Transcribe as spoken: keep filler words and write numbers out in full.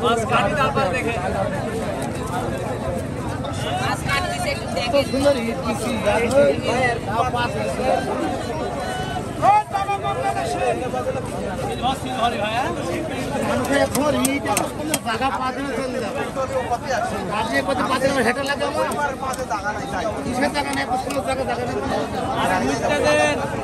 जागा नहीं।